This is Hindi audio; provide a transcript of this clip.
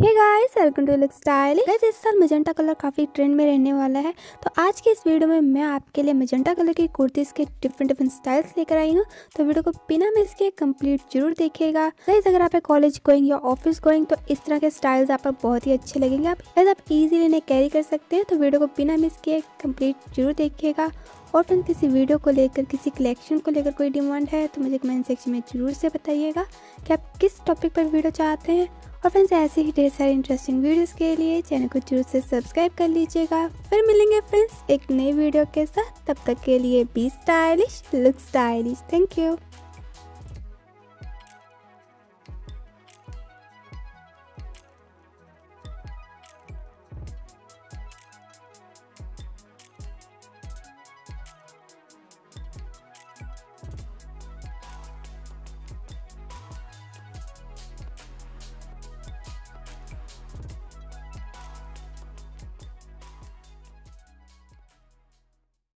Hey guys welcome to look stylish. Guys इस साल मजेंटा कलर काफ़ी ट्रेंड में रहने वाला है, तो आज के इस वीडियो में मैं आपके लिए मजेंटा कलर की कुर्तीज़ के डिफरेंट स्टाइल्स लेकर आई हूँ। तो वीडियो को बिना मिस किए कंप्लीट जरूर देखिएगा। गाइस अगर आप कॉलेज गोइंग या ऑफिस गोइंग तो इस तरह के स्टाइल्स आप बहुत ही अच्छे लगेंगे। आप ईजिली इन्हें कैरी कर सकते हैं, तो वीडियो को बिना मिस किए कंप्लीट जरूर देखिएगा। और फ्रेंड्स किसी वीडियो को लेकर किसी कलेक्शन को लेकर कोई डिमांड है तो मुझे कमेंट सेक्शन में ज़रूर से बताइएगा कि आप किस टॉपिक पर वीडियो चाहते हैं। और फ्रेंड्स ऐसे ही ढेर सारे इंटरेस्टिंग वीडियोस के लिए चैनल को जरूर से सब्सक्राइब कर लीजिएगा। फिर मिलेंगे फ्रेंड्स एक नई वीडियो के साथ, तब तक के लिए be stylish look stylish. Thank you.